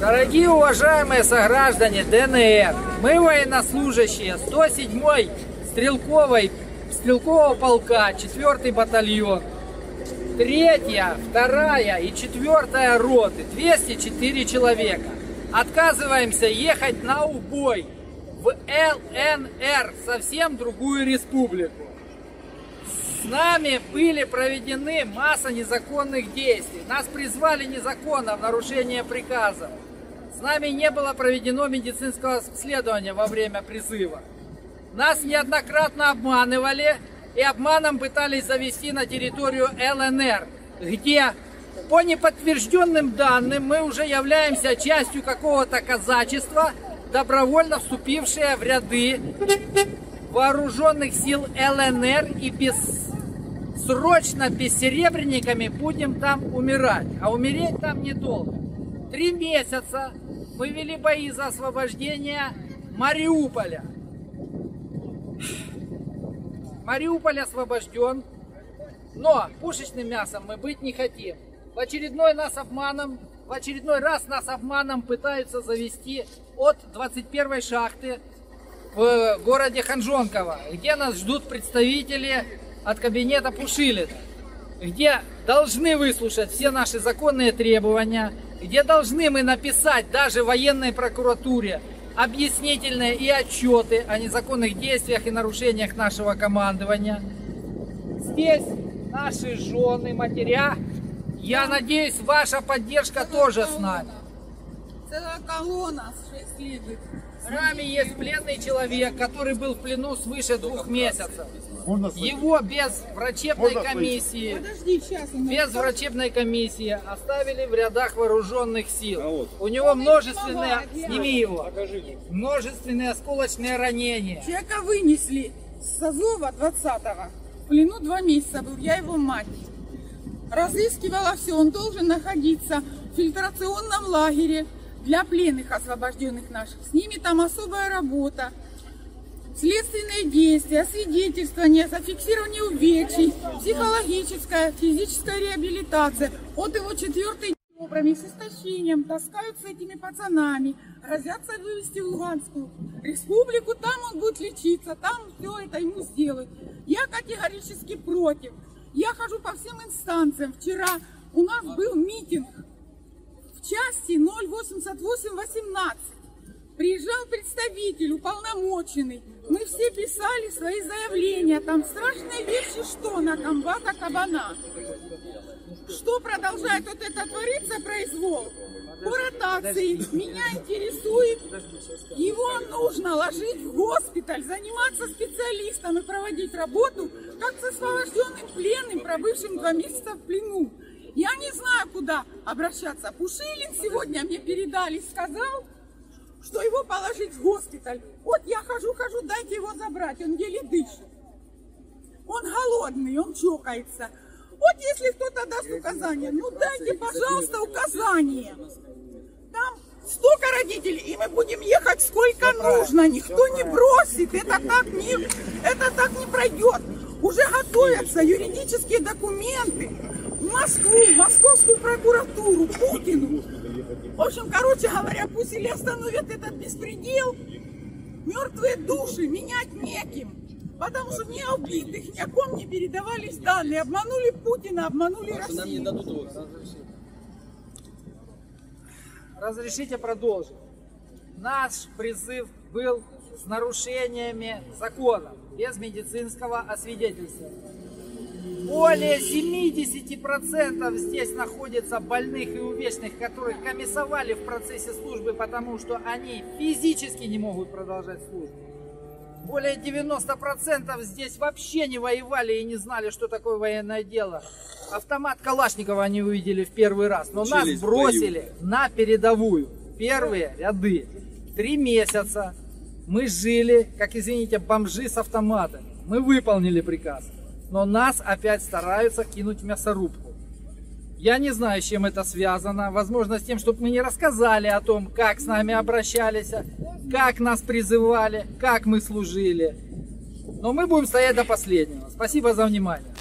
Дорогие уважаемые сограждане ДНР, мы военнослужащие 107-й стрелкового полка, 4-й батальон, 3-я, 2-я и 4-я роты, 204 человека. Отказываемся ехать на убой в ЛНР, совсем другую республику. С нами были проведены масса незаконных действий. Нас призвали незаконно в нарушение приказов. С нами не было проведено медицинского обследования во время призыва. Нас неоднократно обманывали и обманом пытались завести на территорию ЛНР, где по неподтвержденным данным мы уже являемся частью какого-то казачества, добровольно вступившее в ряды вооруженных сил ЛНР, и срочно без серебряниками будем там умирать. А умереть там недолго. 3 месяца мы вели бои за освобождение Мариуполя. Мариуполь освобожден, но пушечным мясом мы быть не хотим. В очередной раз нас обманом пытаются завести от 21-й шахты в городе Ханжонкова, где нас ждут представители от кабинета Пушилина, где должны выслушать все наши законные требования, где должны мы написать даже военной прокуратуре объяснительные и отчеты о незаконных действиях и нарушениях нашего командования. Здесь наши жены, матеря. Я надеюсь, ваша поддержка тоже с нами. Целая колонна следует. С нами есть пленный человек, который был в плену свыше 2 месяцев. Его без врачебной комиссии, оставили в рядах вооруженных сил. У него множественные, множественные осколочные ранения. Человека вынесли с Азова 20-го. В плену 2 месяца был, я его мать. Разыскивала все, он должен находиться в фильтрационном лагере для пленных освобожденных наших. С ними там особая работа, следственные действия, освидетельствование, зафиксирование увечий, психологическая, физическая реабилитация. Вот его 4-й добрами, с истощением, таскаются этими пацанами, грозятся вывести в Луганскую республику, там он будет лечиться, там все это ему сделают. Я категорически против. Я хожу по всем инстанциям. Вчера у нас был митинг в части 08818. Приезжал представитель, уполномоченный. Мы все писали свои заявления. Там страшные вещи, что на комбата кабана. Что продолжает вот это твориться произвол? По ротации. Меня интересует, его нужно ложить в госпиталь, заниматься специалистом и проводить работу, как с освобожденным пленным, пробывшим 2 месяца в плену. Я не знаю, куда обращаться. Пушилин сегодня мне передали, сказал, что его положить в госпиталь. Вот я хожу, дайте его забрать, он еле дышит. Он голодный, он чокается. Вот если кто-то даст указание, ну дайте, пожалуйста, указание. Там столько родителей, и мы будем ехать сколько нужно, никто не бросит, это так не пройдет. Уже готовятся юридические документы в Москву, в московскую прокуратуру, Путину. В общем, короче говоря, пусть или остановят этот беспредел, мертвые души менять неким. Потому что ни убитых, ни о ком не передавались данные. Обманули Путина, обманули Россию. Разрешите продолжить. Наш призыв был с нарушениями закона, без медицинского освидетельствования. Более 70% здесь находится больных и увечных, которых комиссовали в процессе службы, потому что они физически не могут продолжать службу. Более 90% здесь вообще не воевали и не знали, что такое военное дело. Автомат Калашникова они увидели в первый раз. Но нас бросили на передовую. Первые ряды. 3 месяца мы жили, как, извините, бомжи с автоматами. Мы выполнили приказ. Но нас опять стараются кинуть в мясорубку. Я не знаю, с чем это связано. Возможно, с тем, чтобы мы не рассказали о том, как с нами обращались, как нас призывали, как мы служили. Но мы будем стоять до последнего. Спасибо за внимание.